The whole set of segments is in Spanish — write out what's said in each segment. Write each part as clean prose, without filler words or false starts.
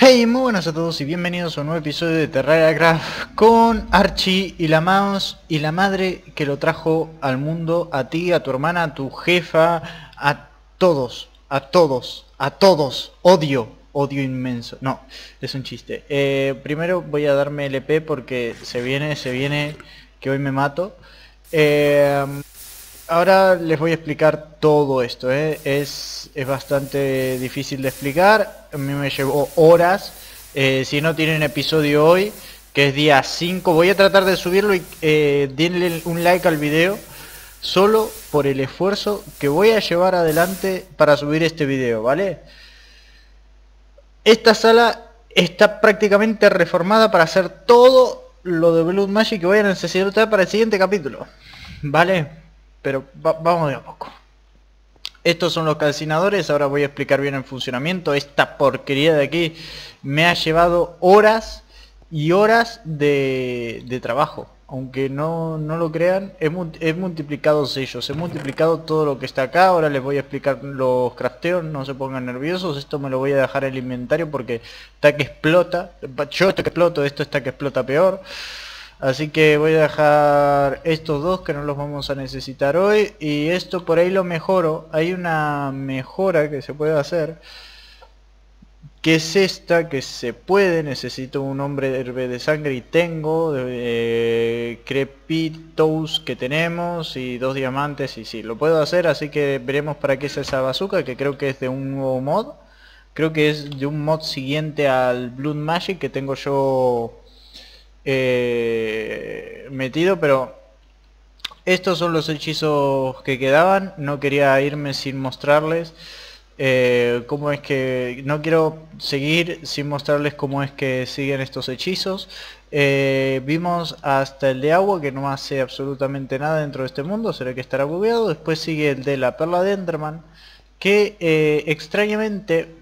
Hey, muy buenas a todos y bienvenidos a un nuevo episodio de Terraria Craft con Archie y la mouse y la madre que lo trajo al mundo, a ti, a tu hermana, a tu jefa, a todos, a todos, a todos, odio inmenso. No, es un chiste. Primero voy a darme el EP porque se viene que hoy me mato. Ahora les voy a explicar todo esto, ¿eh? Es bastante difícil de explicar, a mí me llevó horas. Si no tienen episodio hoy, que es día 5, voy a tratar de subirlo y denle un like al video, solo por el esfuerzo que voy a llevar adelante para subir este video, ¿vale? Esta sala está prácticamente reformada para hacer todo lo de Blood Magic que voy a necesitar para el siguiente capítulo, ¿vale? Pero vamos de a poco. Estos son los calcinadores. Ahora voy a explicar bien el funcionamiento. Esta porquería de aquí me ha llevado horas y horas de trabajo. Aunque no lo crean, he multiplicado sellos, he multiplicado todo lo que está acá. Ahora les voy a explicar los crafteos, no se pongan nerviosos. Esto me lo voy a dejar en el inventario porque está que explota. Yo está que exploto, esto está que explota peor. Así que voy a dejar estos dos que no los vamos a necesitar hoy. Y esto por ahí lo mejoro. Hay una mejora que se puede hacer, que es esta, que se puede. Necesito un hombre de sangre y tengo crepitos que tenemos y dos diamantes. Y sí, lo puedo hacer, así que veremos para qué es esa bazooka, que creo que es de un nuevo mod. Creo que es de un mod siguiente al Blood Magic que tengo yo metido, pero estos son los hechizos que quedaban. No quería irme sin mostrarles cómo es que, no quiero seguir sin mostrarles cómo es que siguen estos hechizos. Vimos hasta el de agua, que no hace absolutamente nada dentro de este mundo, será que estará bugueado. Después sigue el de la perla de Enderman, que extrañamente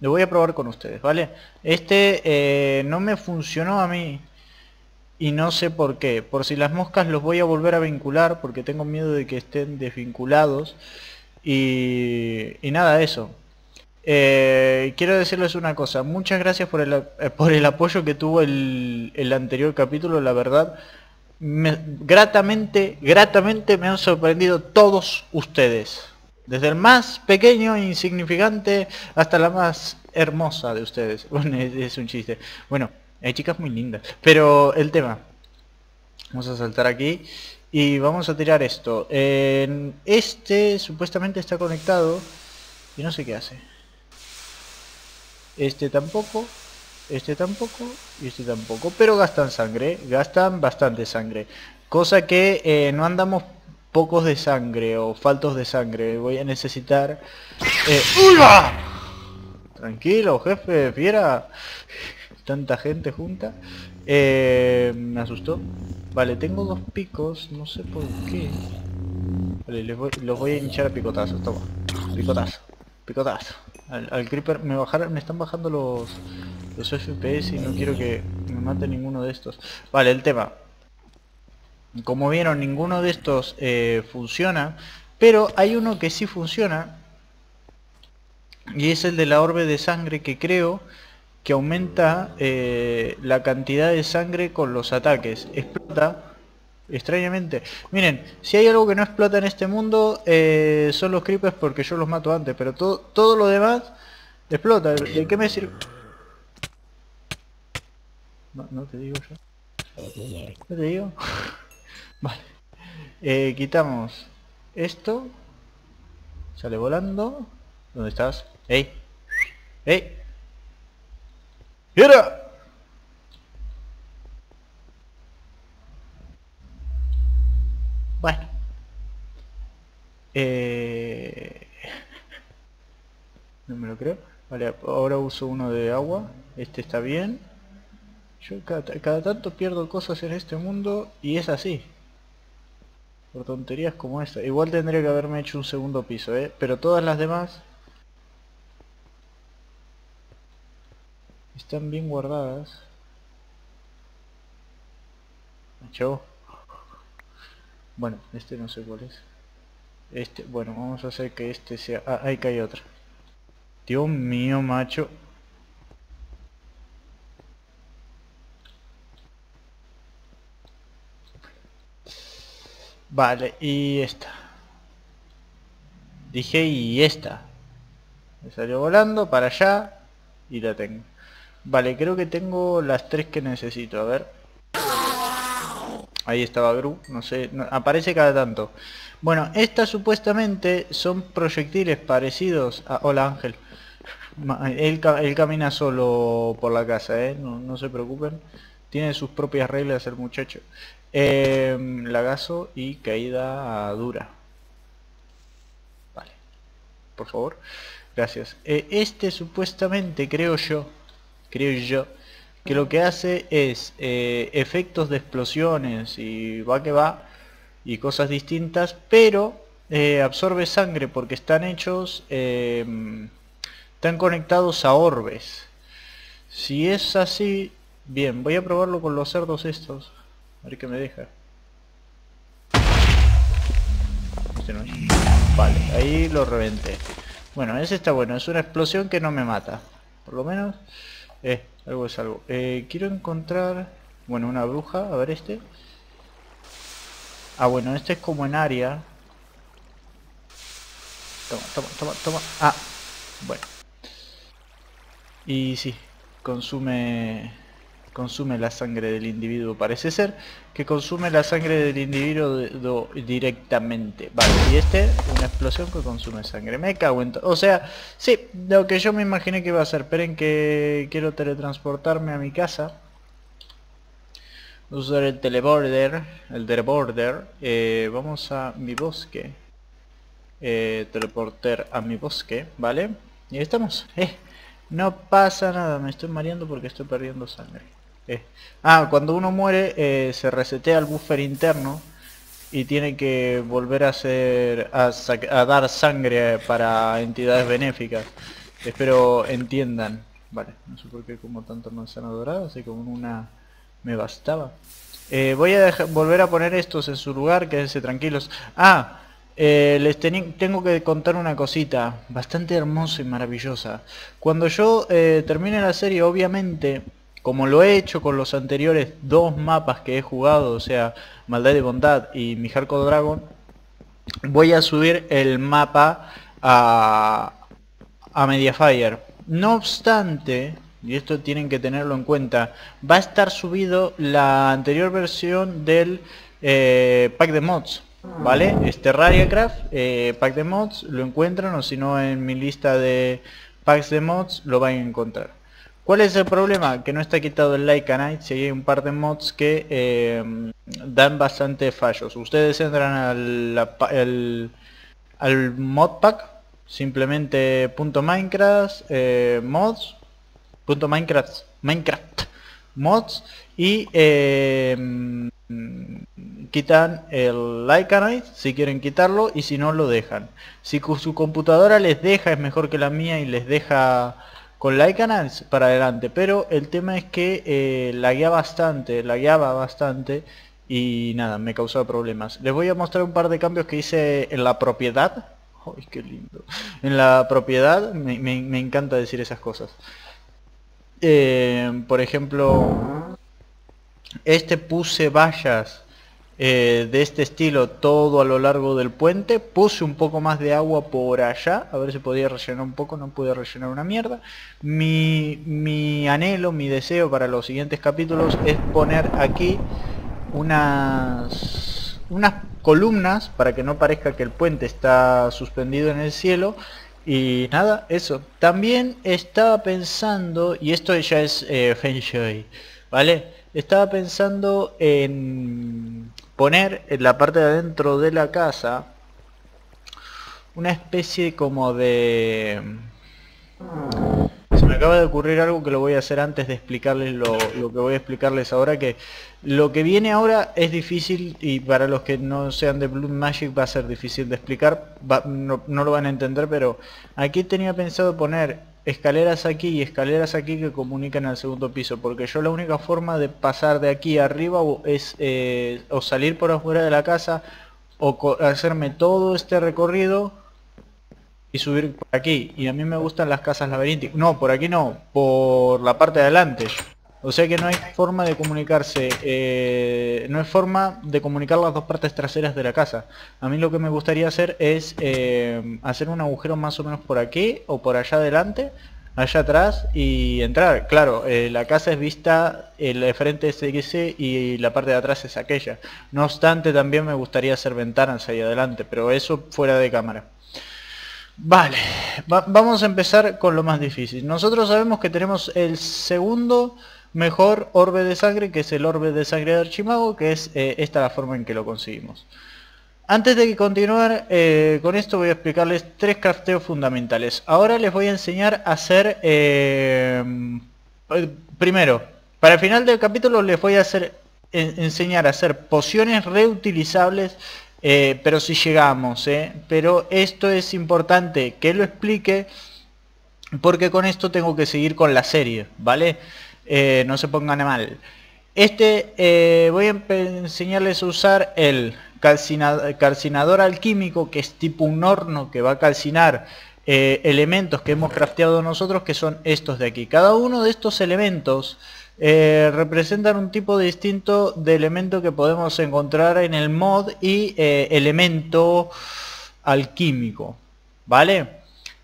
lo voy a probar con ustedes, ¿vale? Este no me funcionó a mí y no sé por qué. Por si las moscas los voy a volver a vincular, porque tengo miedo de que estén desvinculados. Y nada, eso. Quiero decirles una cosa. Muchas gracias por el apoyo que tuvo el anterior capítulo. La verdad, gratamente me han sorprendido todos ustedes. Desde el más pequeño e insignificante hasta la más hermosa de ustedes. Bueno, es un chiste. Bueno, hay chicas muy lindas. Pero el tema, vamos a saltar aquí y vamos a tirar esto. Este supuestamente está conectado y no sé qué hace. Este tampoco, este tampoco y este tampoco. Pero gastan sangre, gastan bastante sangre. Cosa que no andamos pocos de sangre o faltos de sangre. Voy a necesitar ¡uva! Tranquilo, jefe, fiera. Tanta gente junta. Me asustó. Vale, tengo dos picos, no sé por qué. Vale, los voy a hinchar a picotazos. Toma, picotazo, picotazo al creeper. Me están bajando los FPS y no quiero que me mate ninguno de estos. Vale, el tema, como vieron, ninguno de estos funciona, pero hay uno que sí funciona, y es el de la orbe de sangre, que creo que aumenta la cantidad de sangre con los ataques. Explota, extrañamente. Miren, si hay algo que no explota en este mundo son los creepers, porque yo los mato antes, pero todo lo demás explota. ¿De qué me sirve? No te digo yo. ¿No te digo? Vale, quitamos esto. Sale volando. ¿Dónde estás? ¡Ey! ¡Ey! ¡Mira! Bueno, no me lo creo. Vale, ahora uso uno de agua. Este está bien. Yo cada tanto pierdo cosas en este mundo, y es así, por tonterías como esta. Igual tendría que haberme hecho un segundo piso, pero todas las demás están bien guardadas. Chau. Bueno, este no sé cuál es. Este, bueno, vamos a hacer que este sea... Ah, ahí cae otra. Dios mío, macho. Vale, y esta. Dije, y esta. Me salió volando para allá y la tengo. Vale, creo que tengo las tres que necesito, a ver. Ahí estaba Gru, no sé, no, aparece cada tanto. Bueno, estas supuestamente son proyectiles parecidos a... Hola Ángel. Él camina solo por la casa, no, no se preocupen. Tiene sus propias reglas el muchacho. Lagazo y caída dura. Vale. Por favor. Gracias. Este supuestamente, creo yo, que lo que hace es efectos de explosiones y va que va y cosas distintas, pero absorbe sangre porque están hechos, están conectados a orbes. Si es así, bien, voy a probarlo con los cerdos estos, a ver qué me deja. Este no es. Vale, ahí lo reventé. Bueno, ese está bueno, es una explosión que no me mata, por lo menos. Algo es algo. Quiero encontrar... Bueno, una bruja. A ver este. Ah, bueno, este es como en área. Toma, toma, toma, toma. Ah, bueno. Y sí, consume la sangre del individuo. Parece ser que consume la sangre del individuo directamente. Vale, y este, una explosión que consume sangre. Me cago en todo. O sea, sí, lo que yo me imaginé que iba a hacer. Esperen que quiero teletransportarme a mi casa. Usar el teleborder. Vamos a mi bosque. Teleporter a mi bosque, ¿vale? Y ahí estamos. No pasa nada, me estoy mareando porque estoy perdiendo sangre. Ah, cuando uno muere se resetea el buffer interno y tiene que volver a hacer a dar sangre para entidades benéficas. Espero entiendan. Vale, no sé por qué como tanta manzana dorada, así que con una me bastaba. Voy a volver a poner estos en su lugar, quédense tranquilos. Ah, les tengo que contar una cosita bastante hermosa y maravillosa. Cuando yo termine la serie, obviamente, como lo he hecho con los anteriores dos mapas que he jugado, o sea, Maldad y Bondad y mi Hardcore Dragon, voy a subir el mapa a Mediafire. No obstante, y esto tienen que tenerlo en cuenta, va a estar subido la anterior versión del pack de mods. Vale, es Terraria Craft, pack de mods, lo encuentran, o si no en mi lista de packs de mods lo van a encontrar. ¿Cuál es el problema? Que no está quitado el Lycanite's y hay un par de mods que dan bastante fallos. Ustedes entran al mod pack, simplemente .minecraft mods, .minecraft mods y quitan el Lycanite si quieren quitarlo, y si no lo dejan. Si su computadora les deja, es mejor que la mía y les deja con Lycanite para adelante, pero el tema es que lagueaba bastante y nada, me causaba problemas. Les voy a mostrar un par de cambios que hice en la propiedad. ¡Ay, qué lindo! En la propiedad, me encanta decir esas cosas. Por ejemplo, puse vallas de este estilo todo a lo largo del puente. Puse un poco más de agua por allá, a ver si podía rellenar un poco. No pude rellenar una mierda. Mi anhelo, mi deseo para los siguientes capítulos es poner aquí unas columnas para que no parezca que el puente está suspendido en el cielo. Y nada, eso. También estaba pensando, y esto ya es Feng Shui, ¿vale? Estaba pensando en poner en la parte de adentro de la casa una especie como de... Se me acaba de ocurrir algo que lo voy a hacer antes de explicarles lo que voy a explicarles ahora, que lo que viene ahora es difícil y para los que no sean de Blood Magic va a ser difícil de explicar, no lo van a entender, pero aquí tenía pensado poner escaleras aquí y escaleras aquí que comunican al segundo piso, porque yo la única forma de pasar de aquí arriba es o salir por afuera de la casa o hacerme todo este recorrido y subir por aquí, y a mí me gustan las casas laberínticas. No, por aquí no, por la parte de adelante. O sea que no hay forma de comunicarse, no hay forma de comunicar las dos partes traseras de la casa. A mí lo que me gustaría hacer es hacer un agujero más o menos por aquí o por allá adelante, allá atrás y entrar. Claro, la casa es vista, el frente es ese y la parte de atrás es aquella. No obstante, también me gustaría hacer ventanas ahí adelante, pero eso fuera de cámara. Vale, vamos a empezar con lo más difícil. Nosotros sabemos que tenemos el segundo mejor orbe de sangre, que es el orbe de sangre de Archimago, que es esta la forma en que lo conseguimos. Antes de continuar con esto voy a explicarles tres crafteos fundamentales. Ahora les voy a enseñar a hacer... primero, para el final del capítulo les voy a hacer enseñar a hacer pociones reutilizables. Pero si llegamos, pero esto es importante que lo explique, porque con esto tengo que seguir con la serie, ¿vale? No se pongan a mal. Voy a enseñarles a usar el calcinador alquímico, que es tipo un horno que va a calcinar elementos que hemos crafteado nosotros, que son estos de aquí. Cada uno de estos elementos representan un tipo distinto de elemento que podemos encontrar en el mod y elemento alquímico, ¿vale?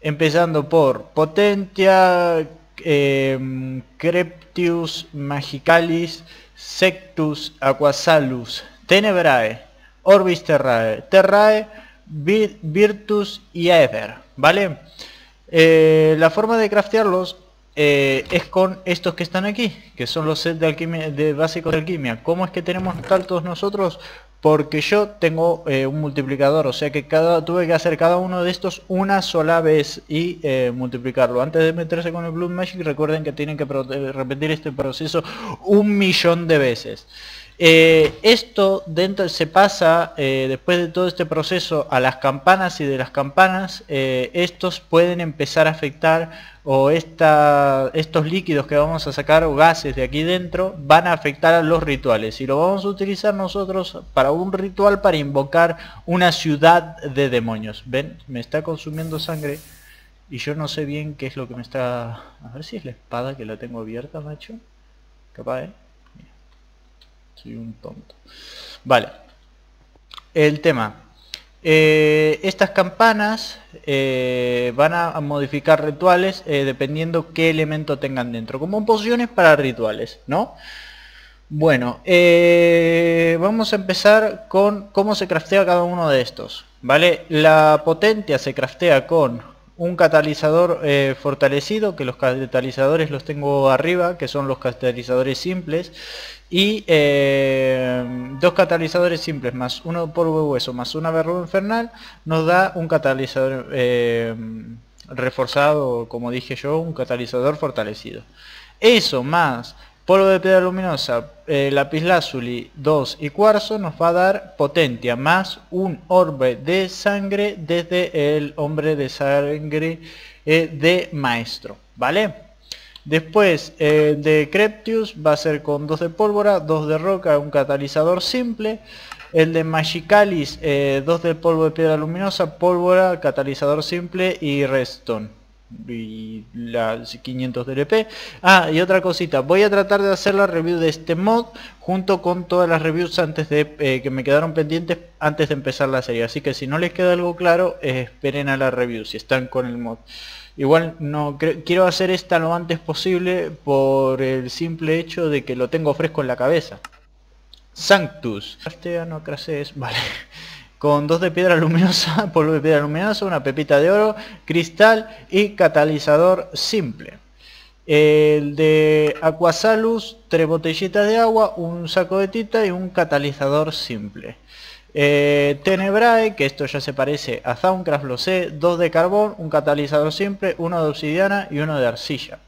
Empezando por Potentia, Creptius, Magicalis, Sectus, Aquasalus, Tenebrae, Orbis Terrae, Virtus y Aether, ¿vale? La forma de craftearlos es con estos que están aquí, que son los sets de alquimia, de básicos de alquimia. ¿Cómo es que tenemos tantos nosotros? Porque yo tengo un multiplicador, o sea que tuve que hacer cada uno de estos una sola vez y multiplicarlo. Antes de meterse con el Blood Magic, recuerden que tienen que repetir este proceso 1.000.000 de veces. Esto dentro se pasa después de todo este proceso a las campanas, y de las campanas estos pueden empezar a afectar, o estos líquidos que vamos a sacar o gases de aquí dentro van a afectar a los rituales, y lo vamos a utilizar nosotros para un ritual para invocar una ciudad de demonios. Ven, me está consumiendo sangre y yo no sé bien qué es lo que me está... A ver si es la espada que la tengo abierta, macho. Capaz, soy un tonto. Vale. El tema. Estas campanas van a modificar rituales dependiendo qué elemento tengan dentro. Como pociones para rituales, ¿no? Bueno, vamos a empezar con cómo se craftea cada uno de estos, ¿vale? La potencia se craftea con un catalizador fortalecido, que los catalizadores los tengo arriba, que son los catalizadores simples, y dos catalizadores simples más uno polvo de hueso más una verruga infernal nos da un catalizador reforzado, como dije yo, un catalizador fortalecido. Eso más polvo de piedra luminosa, lapislázuli, 2 y cuarzo nos va a dar potencia, más un orbe de sangre desde el hombre de sangre de maestro, ¿vale? Después de Creptius va a ser con 2 de pólvora, 2 de roca, un catalizador simple. El de Magicalis, 2 de polvo de piedra luminosa, pólvora, catalizador simple y redstone. Y las 500 del EP. Ah, y otra cosita, voy a tratar de hacer la review de este mod junto con todas las reviews antes de que me quedaron pendientes antes de empezar la serie. Así que si no les queda algo claro, esperen a la review si están con el mod. Igual no quiero hacer esta lo antes posible, por el simple hecho de que lo tengo fresco en la cabeza. Sanctus. Vale. Con 2 de piedra luminosa, polvo de piedra luminosa, una pepita de oro, cristal y catalizador simple. El de Aquasalus, 3 botellitas de agua, un saco de tita y un catalizador simple. Tenebrae, que esto ya se parece a Zauncraft, lo sé, 2 de carbón, un catalizador simple, 1 de obsidiana y 1 de arcilla.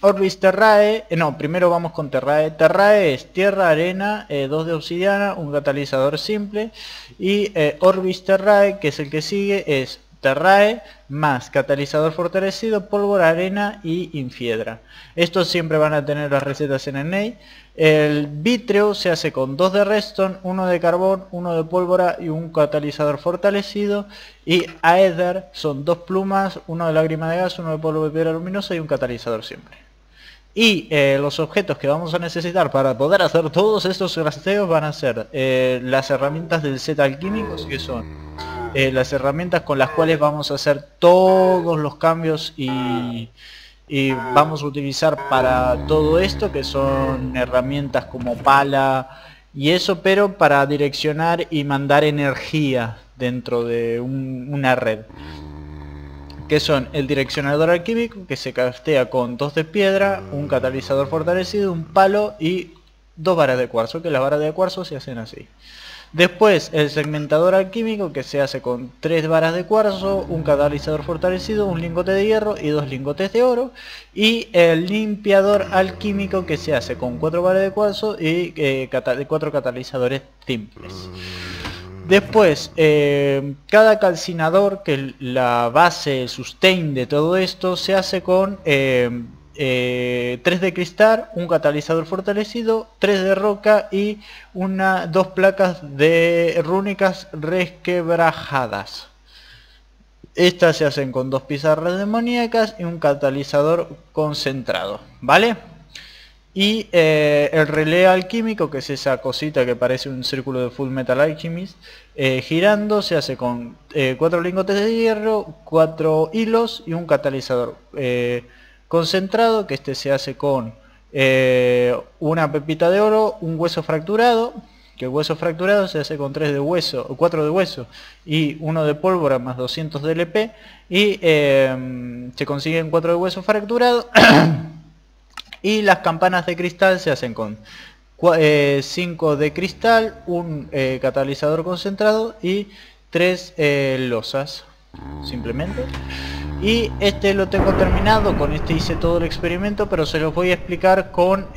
Orbis Terrae, no, primero vamos con Terrae. Terrae es tierra, arena, 2 de obsidiana, un catalizador simple. Y Orbis Terrae, que es el que sigue, es Terrae más catalizador fortalecido, pólvora, arena y infiedra. Estos siempre van a tener las recetas en NEI. El vítreo se hace con 2 de redstone, 1 de carbón, 1 de pólvora y un catalizador fortalecido. Y Aether son 2 plumas, 1 de lágrima de gas, 1 de polvo de piedra luminosa y un catalizador simple. Y los objetos que vamos a necesitar para poder hacer todos estos crafteos van a ser las herramientas del set alquímicos, que son las herramientas con las cuales vamos a hacer todos los cambios y vamos a utilizar para todo esto, que son herramientas como pala y eso, pero para direccionar y mandar energía dentro de una red, que son el direccionador alquímico, que se craftea con 2 de piedra, un catalizador fortalecido, un palo y 2 varas de cuarzo, que las varas de cuarzo se hacen así. Después el segmentador alquímico, que se hace con 3 varas de cuarzo, un catalizador fortalecido, un lingote de hierro y 2 lingotes de oro. Y el limpiador alquímico, que se hace con 4 varas de cuarzo y 4 catalizadores simples. Después, cada calcinador, que es la base, el sustain de todo esto, se hace con 3 de cristal, un catalizador fortalecido, 3 de roca y 2 placas de rúnicas resquebrajadas. Estas se hacen con 2 pizarras demoníacas y un catalizador concentrado, ¿vale? Y el relé alquímico, que es esa cosita que parece un círculo de Full Metal Alchemist, girando, se hace con 4 lingotes de hierro, 4 hilos y un catalizador concentrado, que este se hace con una pepita de oro, un hueso fracturado, que el hueso fracturado se hace con 3 de hueso, 4 de hueso y 1 de pólvora más 200 de LP, y se consiguen 4 de hueso fracturado. Y las campanas de cristal se hacen con 5 de cristal, un catalizador concentrado y 3 losas, simplemente. Y este lo tengo terminado, con este hice todo el experimento, pero se los voy a explicar con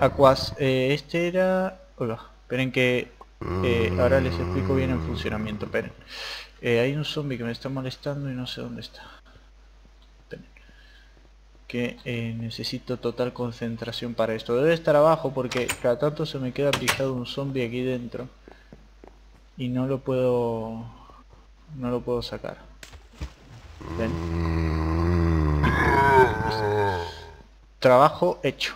Aquas. Este era... Oiga, esperen que ahora les explico bien el funcionamiento, esperen. Hay un zombie que me está molestando y no sé dónde está. Que necesito total concentración para esto. Debe estar abajo porque cada tanto se me queda pijado un zombie aquí dentro y no lo puedo sacar. ¿Ven? Trabajo hecho.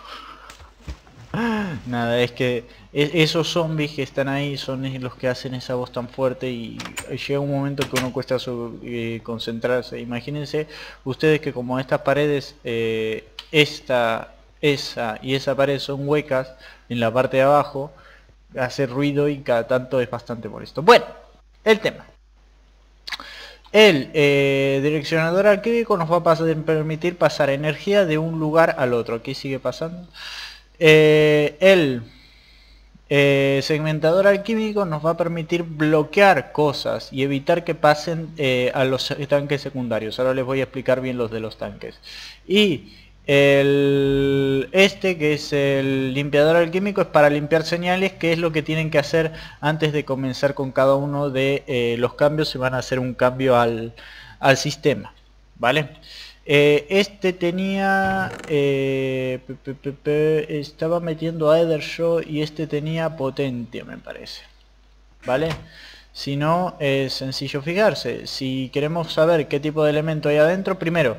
Nada, es que esos zombies que están ahí son los que hacen esa voz tan fuerte, y llega un momento que uno cuesta concentrarse. Imagínense ustedes que como estas paredes, esa y esa pared son huecas en la parte de abajo, hace ruido y cada tanto es bastante molesto. Bueno, el tema. El direccionador alquímico nos va a permitir pasar energía de un lugar al otro. Aquí sigue pasando. El segmentador alquímico nos va a permitir bloquear cosas y evitar que pasen a los tanques secundarios. Ahora les voy a explicar bien los de los tanques. Y este, que es el limpiador alquímico, es para limpiar señales, que es lo que tienen que hacer antes de comenzar con cada uno de los cambios. Se van a hacer un cambio al sistema, ¿vale? Este tenía... estaba metiendo a Edershaw y este tenía potencia, me parece. ¿Vale? Si no, es sencillo fijarse. Si queremos saber qué tipo de elemento hay adentro, primero,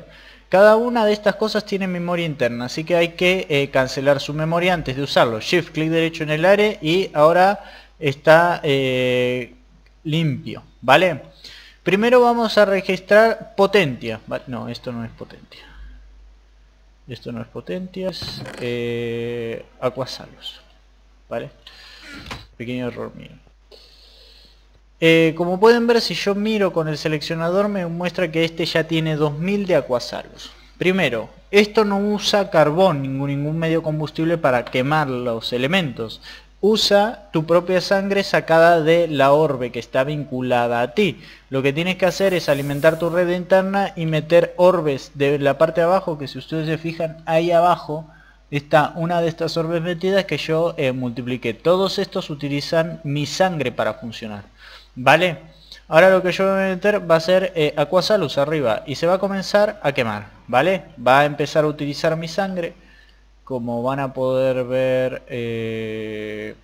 cada una de estas cosas tiene memoria interna, así que hay que cancelar su memoria antes de usarlo. Shift, clic derecho en el área y ahora está limpio, ¿vale? Primero vamos a registrar potencia. No, esto no es potencia. Esto no es potencia. Es acuasalos. ¿Vale? Pequeño error mío. Como pueden ver, si yo miro con el seleccionador, me muestra que este ya tiene 2000 de acuasalos. Primero, esto no usa carbón, ningún medio combustible para quemar los elementos. Usa tu propia sangre sacada de la orbe que está vinculada a ti. Lo que tienes que hacer es alimentar tu red interna y meter orbes de la parte de abajo, que si ustedes se fijan, ahí abajo está una de estas orbes metidas que yo multipliqué. Todos estos utilizan mi sangre para funcionar, ¿vale? Ahora lo que yo voy a meter va a ser Aquasalus arriba y se va a comenzar a quemar, ¿vale? Va a empezar a utilizar mi sangre. Como van a poder ver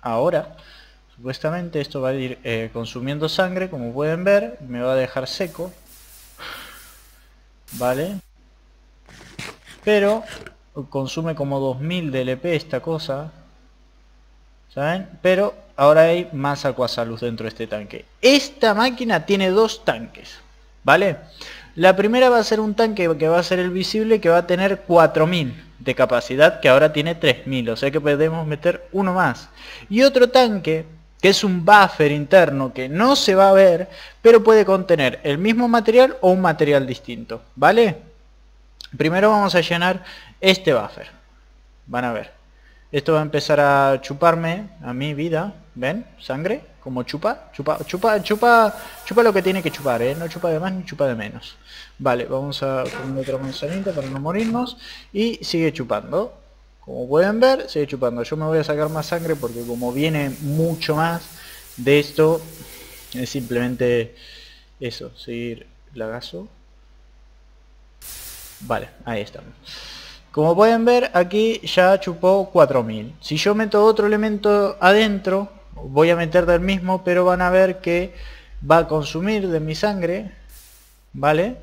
ahora, supuestamente esto va a ir consumiendo sangre, como pueden ver, me va a dejar seco, ¿vale? Pero consume como 2000 de LP esta cosa, ¿saben? Pero ahora hay más acuasalus dentro de este tanque. Esta máquina tiene dos tanques, ¿vale? La primera va a ser un tanque que va a ser el visible, que va a tener 4000 de capacidad, que ahora tiene 3000, o sea que podemos meter uno más. Y otro tanque, que es un buffer interno, que no se va a ver, pero puede contener el mismo material o un material distinto, ¿vale? Primero vamos a llenar este buffer. Van a ver. Esto va a empezar a chuparme a mi vida, ¿ven? Sangre, como chupa lo que tiene que chupar, ¿eh? No chupa de más ni chupa de menos. Vale, vamos a poner otra manzanita para no morirnos. Y sigue chupando. Como pueden ver, sigue chupando. Yo me voy a sacar más sangre porque como viene mucho más de esto, es simplemente eso, seguir lagazo. Vale, ahí estamos. Como pueden ver, aquí ya chupó 4000. Si yo meto otro elemento adentro, voy a meter del mismo, pero van a ver que va a consumir de mi sangre, ¿vale?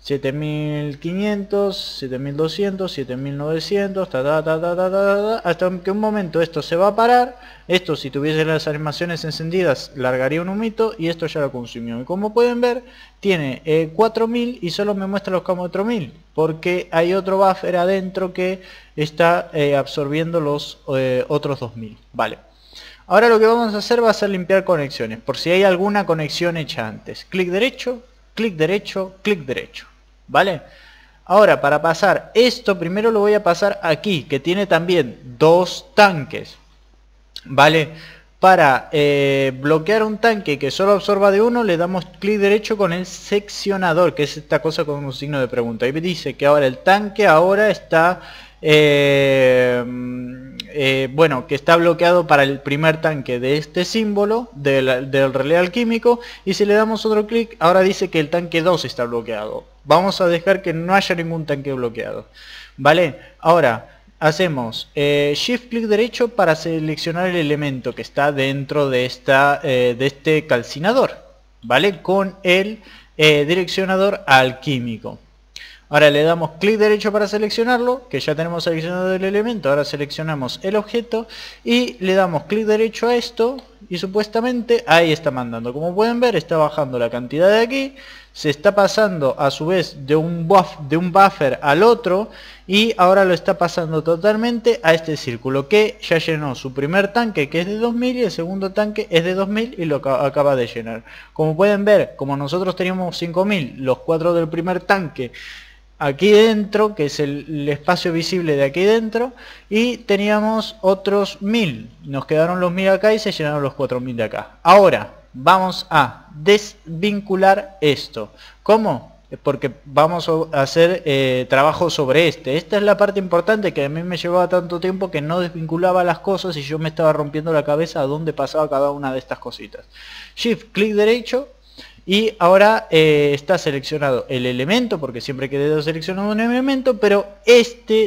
7500, 7200, 7900, hasta que un momento esto se va a parar. Esto, si tuviese las animaciones encendidas, largaría un humito y esto ya lo consumió. Y como pueden ver, tiene 4000 y solo me muestra los 4000 porque hay otro buffer adentro que está absorbiendo los otros 2000, ¿vale? Ahora lo que vamos a hacer va a ser limpiar conexiones, por si hay alguna conexión hecha antes. Clic derecho, clic derecho, clic derecho, ¿vale? Ahora, para pasar esto, primero lo voy a pasar aquí, que tiene también dos tanques, ¿vale? Para bloquear un tanque que solo absorba de uno, le damos clic derecho con el seccionador, que es esta cosa con un signo de pregunta. Y dice que ahora el tanque ahora está... bueno, que está bloqueado para el primer tanque de este símbolo del relé alquímico. Y si le damos otro clic, ahora dice que el tanque 2 está bloqueado. Vamos a dejar que no haya ningún tanque bloqueado, ¿vale? Ahora hacemos shift clic derecho para seleccionar el elemento que está dentro de este calcinador, ¿vale? Con el direccionador alquímico. Ahora le damos clic derecho para seleccionarlo, que ya tenemos seleccionado el elemento. Ahora seleccionamos el objeto y le damos clic derecho a esto y supuestamente ahí está mandando. Como pueden ver, está bajando la cantidad de aquí, se está pasando a su vez de un buffer al otro y ahora lo está pasando totalmente a este círculo que ya llenó su primer tanque, que es de 2000, y el segundo tanque es de 2000 y lo acaba de llenar. Como pueden ver, como nosotros teníamos 5000, los 4 del primer tanque aquí dentro, que es el espacio visible de aquí dentro, y teníamos otros 1000, nos quedaron los 1000 acá y se llenaron los 4000 de acá. Ahora vamos a desvincular esto. ¿Cómo? Porque vamos a hacer trabajo sobre esta es la parte importante, que a mí me llevaba tanto tiempo que no desvinculaba las cosas y yo me estaba rompiendo la cabeza a dónde pasaba cada una de estas cositas. Shift clic derecho. Y ahora está seleccionado el elemento, porque siempre quedó seleccionado un elemento, pero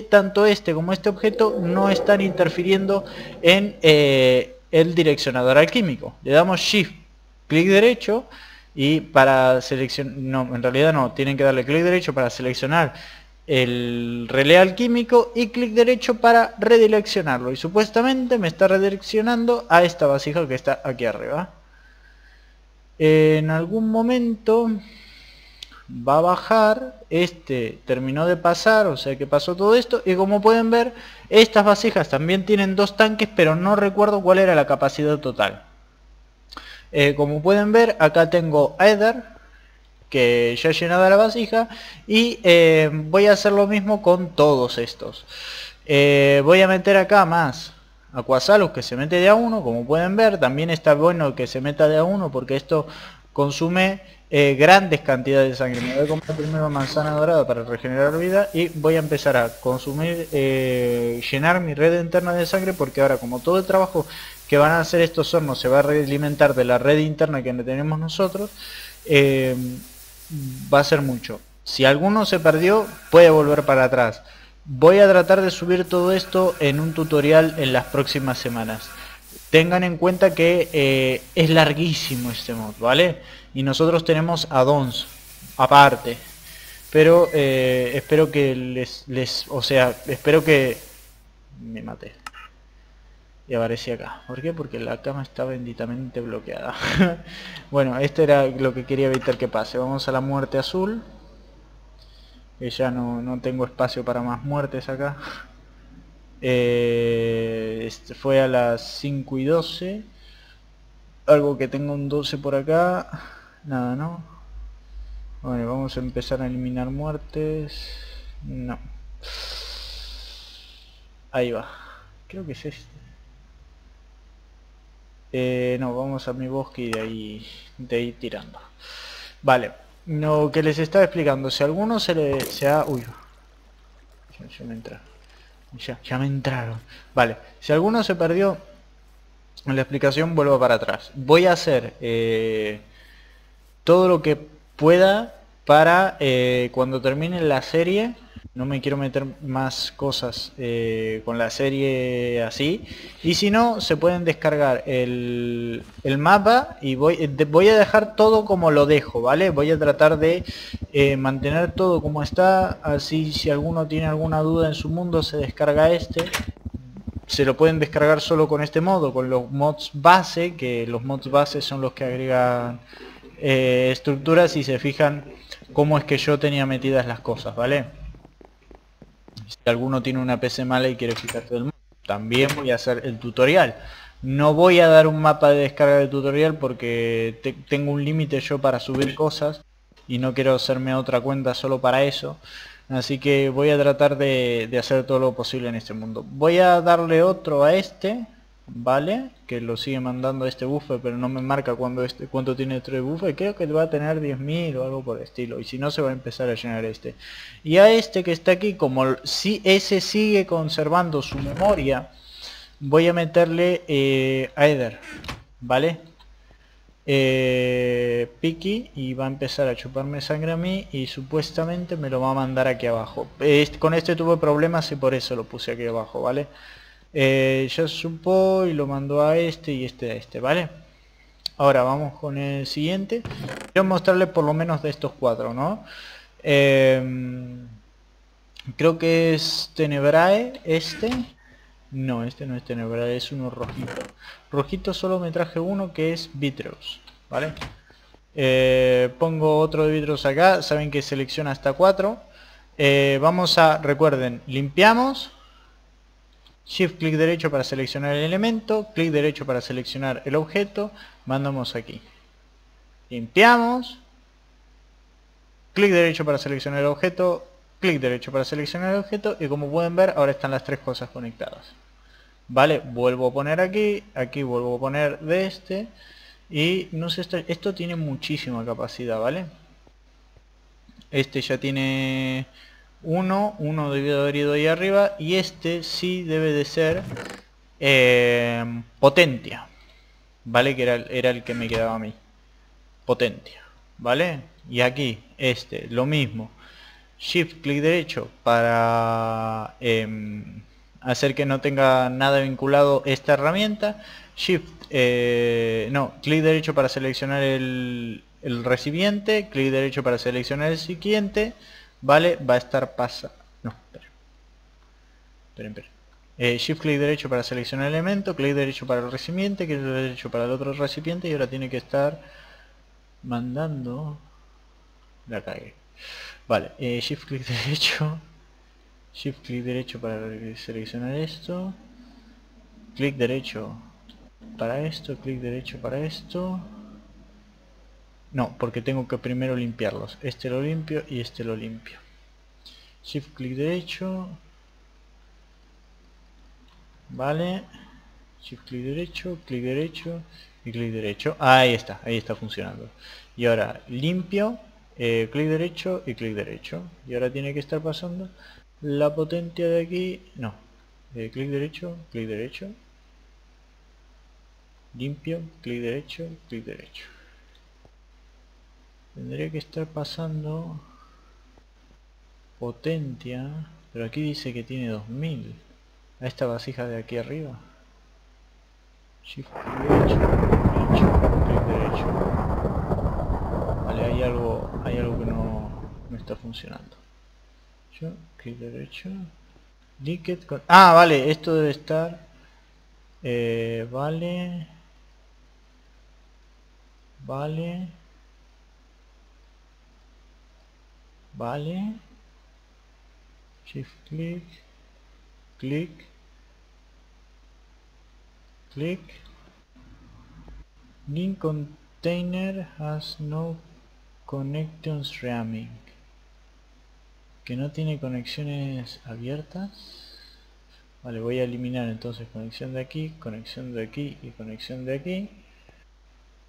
tanto este como este objeto no están interfiriendo en el direccionador alquímico. Le damos shift, clic derecho, y para seleccionar, no, en realidad no, tienen que darle clic derecho para seleccionar el relé alquímico y clic derecho para redireccionarlo. Y supuestamente me está redireccionando a esta vasija que está aquí arriba. En algún momento va a bajar, terminó de pasar, o sea que pasó todo esto. Y como pueden ver, estas vasijas también tienen dos tanques, pero no recuerdo cuál era la capacidad total. Como pueden ver, acá tengo Aether, que ya llenada la vasija, y voy a hacer lo mismo con todos estos. Voy a meter acá más Aquasalus, que se mete de a uno, como pueden ver. También está bueno que se meta de a uno porque esto consume grandes cantidades de sangre. Me voy a comer primero manzana dorada para regenerar vida y voy a empezar a consumir, llenar mi red interna de sangre, porque ahora como todo el trabajo que van a hacer estos hornos se va a realimentar de la red interna que tenemos nosotros, va a ser mucho. Si alguno se perdió, puede volver para atrás. Voy a tratar de subir todo esto en un tutorial en las próximas semanas. Tengan en cuenta que es larguísimo este mod, ¿vale? Y nosotros tenemos add-ons aparte. Pero espero que espero que... me maté. Y aparecí acá. ¿Por qué? Porque la cama está benditamente bloqueada. Bueno, esto era lo que quería evitar que pase. Vamos a la muerte azul. Que ya no tengo espacio para más muertes acá. Fue a las 5:12. Algo que tenga un 12 por acá. Nada, ¿no? Bueno, vamos a empezar a eliminar muertes. No. Ahí va. Creo que es este. No, vamos a mi bosque y de ahí tirando. Vale. Lo que les estaba explicando. Si a alguno se ha... Uy. Ya me entraron. Ya me entraron. Vale. Si alguno se perdió en la explicación, vuelvo para atrás. Voy a hacer todo lo que pueda para cuando termine la serie. No me quiero meter más cosas con la serie así. Y si no, se pueden descargar el mapa. Y voy a dejar todo como lo dejo, ¿vale? Voy a tratar de mantener todo como está. Así si alguno tiene alguna duda en su mundo, se descarga este. Se lo pueden descargar solo con este modo, con los mods base, que los mods base son los que agregan estructuras, y se fijan cómo es que yo tenía metidas las cosas, ¿vale? Si alguno tiene una PC mala y quiere fijarse del mapa, también voy a hacer el tutorial. No voy a dar un mapa de descarga de tutorial porque tengo un límite yo para subir cosas y no quiero hacerme otra cuenta solo para eso. Así que voy a tratar de hacer todo lo posible en este mundo. Voy a darle otro a este, ¿vale? Que lo sigue mandando este buffer, pero no me marca cuánto tiene este buffer. Creo que va a tener 10.000 o algo por el estilo. Y si no, se va a empezar a llenar este. Y a este que está aquí, como si ese sigue conservando su memoria, voy a meterle a Aether, ¿vale? Piki, y va a empezar a chuparme sangre a mí y supuestamente me lo va a mandar aquí abajo. Con este tuve problemas y por eso lo puse aquí abajo, ¿vale? Ya supo y lo mandó a este y este a este, ¿vale? Ahora vamos con el siguiente. Quiero mostrarles por lo menos de estos cuatro, ¿no? Creo que es Tenebrae, este. No, este no es Tenebrae, es uno rojito. Rojito solo me traje uno que es Vitreous, ¿vale? Pongo otro de Vitreous acá, saben que selecciona hasta 4. Vamos a, recuerden, limpiamos. Shift clic derecho para seleccionar el elemento, clic derecho para seleccionar el objeto, mandamos aquí. Limpiamos. Clic derecho para seleccionar el objeto, clic derecho para seleccionar el objeto, y como pueden ver ahora están las tres cosas conectadas. Vale, vuelvo a poner aquí vuelvo a poner de este, y no sé, esto tiene muchísima capacidad, ¿vale? Este ya tiene uno debido haber ido ahí arriba, y este sí debe de ser Potentia, ¿vale? Que era el que me quedaba a mí, Potentia, ¿vale? Y aquí, este, lo mismo. Shift clic derecho para hacer que no tenga nada vinculado esta herramienta. Clic derecho para seleccionar el recipiente, clic derecho para seleccionar el siguiente, ¿vale? Va a estar pasado. No, esperen. Shift clic derecho para seleccionar el elemento, clic derecho para el recipiente, clic derecho para el otro recipiente, y ahora tiene que estar mandando. La cagué. Vale, shift clic derecho. Shift clic derecho para seleccionar esto. Clic derecho para esto, clic derecho para esto. No, porque tengo que primero limpiarlos. Este lo limpio y este lo limpio. Shift clic derecho. Vale. Shift clic derecho y clic derecho. Ahí está funcionando. Y ahora limpio. Clic derecho y clic derecho, y ahora tiene que estar pasando la potencia de aquí. No, clic derecho, limpio, clic derecho, clic derecho. Tendría que estar pasando potencia, pero aquí dice que tiene 2000 a esta vasija de aquí arriba. Shift clic derecho. Hay algo que no, no está funcionando. Yo, clic derecho. Liquid con... Ah, vale, esto debe estar... vale. Vale. Vale. Shift clic. Clic. Clic. Link container has no connections reaming. Que no tiene conexiones abiertas. Vale, voy a eliminar entonces conexión de aquí y conexión de aquí.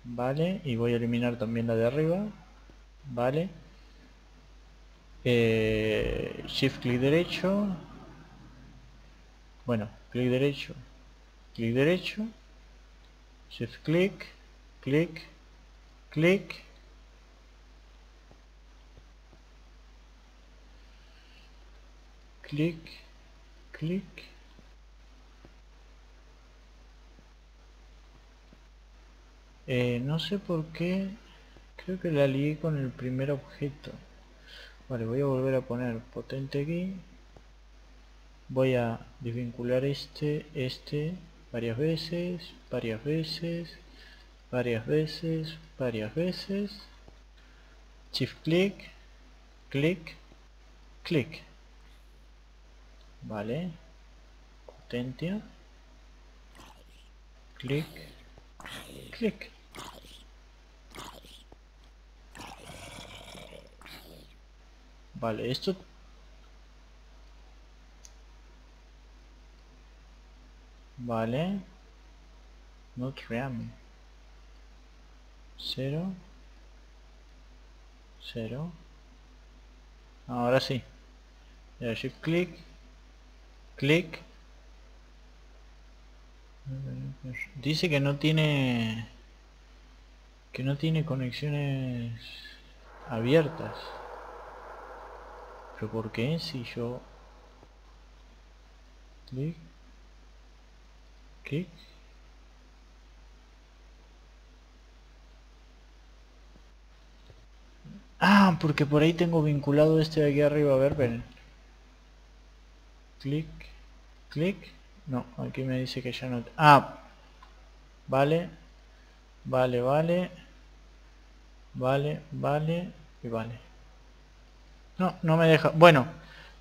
Vale, y voy a eliminar también la de arriba. Vale. Shift clic derecho. Bueno, clic derecho. Clic derecho. Shift clic. Clic. Clic. Clic. Clic. No sé por qué, creo que la lié con el primer objeto. Vale, voy a volver a poner potente aquí. Voy a desvincular este, varias veces. Shift clic, clic, clic. Vale, potencia, clic, clic. Vale, esto... Vale. Not ream. 0 0. Ahora sí. Shift clic. Clic. Dice que no tiene... Que no tiene conexiones abiertas. Pero ¿por qué? Si yo... Clic. Clic. Ah, porque por ahí tengo vinculado este de aquí arriba. A ver, ven. Clic. Clic. No, aquí me dice que ya no... Ah. Vale. Vale, vale. Vale, vale. Y vale. No, no me deja. Bueno,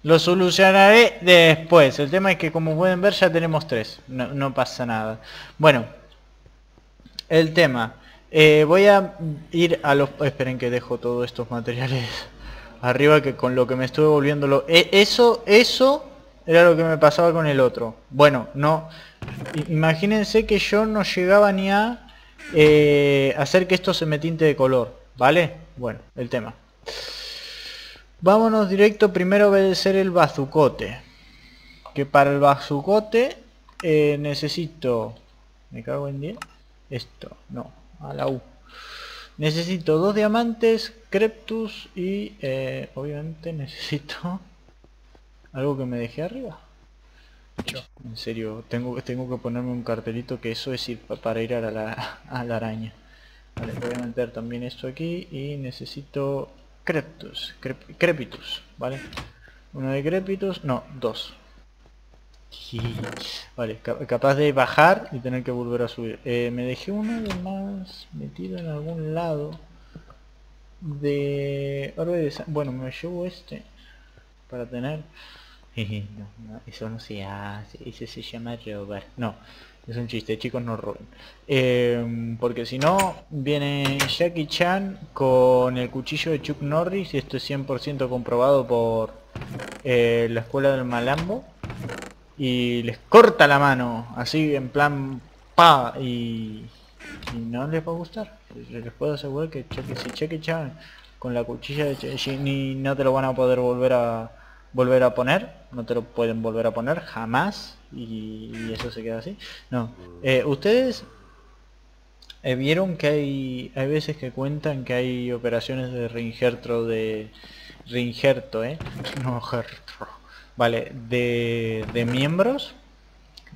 lo solucionaré después. El tema es que, como pueden ver, ya tenemos 3. No pasa nada. Bueno, el tema. Voy a ir a los... Esperen que dejo todos estos materiales arriba, que con lo que me estuve volviendo... Eso era lo que me pasaba con el otro. Bueno, no... Imagínense que yo no llegaba ni a hacer que esto se me tinte de color. ¿Vale? Bueno, el tema. Vámonos directo primero a obedecer el bazucote. Que para el bazucote necesito... Me cago en 10. Esto, no, a la U. Necesito 2 diamantes, creptus y obviamente necesito... Algo que me dejé arriba. En serio, tengo que ponerme un cartelito que eso es ir para ir a la araña. Vale, voy a meter también esto aquí y necesito... Creptus, crepitus, ¿vale? Uno de crepitus, no, 2. Vale, capaz de bajar y tener que volver a subir. Me dejé uno de más metido en algún lado. De... Bueno, me llevo este para tener... No, eso no se hace, eso se llama robar. No, es un chiste, chicos, no roben. Porque si no, viene Jackie Chan con el cuchillo de Chuck Norris. Y esto es 100% comprobado por la escuela del Malambo. Y les corta la mano, así en plan pa. Y no les va a gustar. Les puedo asegurar que si Jackie Chan con la cuchilla de Chuck Norris, no te lo van a poder volver a poner, no te lo pueden volver a poner jamás, y eso se queda así. No, ustedes vieron que hay veces que cuentan que hay operaciones de reinjerto, vale, de miembros.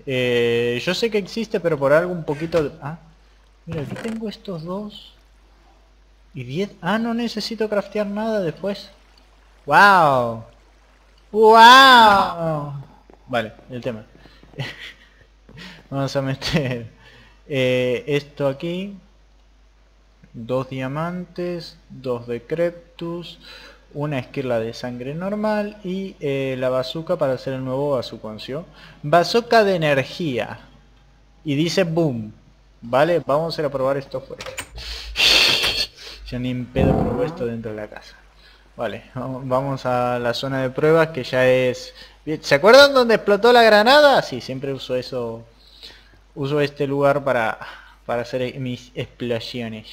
Yo sé que existe, pero por algo un poquito de... Ah, mira, aquí tengo estos 2 y 10. Ah, no necesito craftear nada después. ¡Wow! ¡Wow! Vale, el tema. Vamos a meter esto aquí. 2 diamantes, 2 decreptus, una esquirla de sangre normal y la bazooka para hacer el nuevo bazuconcio. Bazooka de energía. Y dice boom. Vale, vamos a ir a probar esto fuera. Yo ni en pedo probé esto dentro de la casa. Vale, vamos a la zona de pruebas que ya es... ¿Se acuerdan dónde explotó la granada? Sí, siempre uso eso. Uso este lugar para hacer mis explosiones.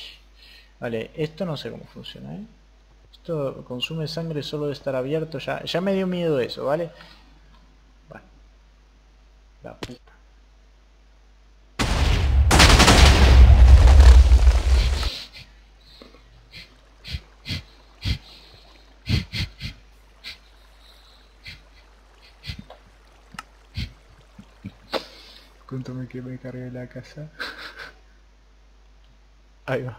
Vale, esto no sé cómo funciona, ¿eh? Esto consume sangre solo de estar abierto. Ya me dio miedo eso, ¿vale? Vale. La puta. Cuéntame que me cargué la casa. Ahí va.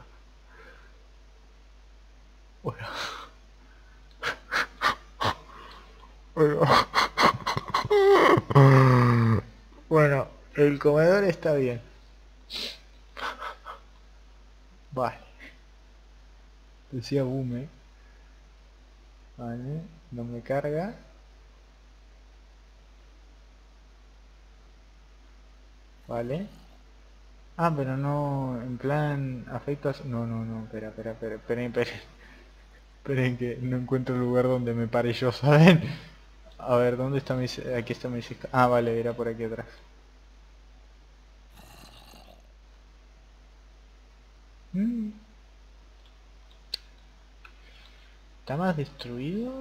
Bueno. Bueno, el comedor está bien. Vale. Decía boom, ¿eh? Vale, no me carga. Vale. Ah, pero no, en plan, afectas... No, esperen que no encuentro el lugar donde me pare yo, ¿saben? A ver, ¿dónde está mi... aquí está mi... Ah, vale, era por aquí atrás. ¿Está más destruido?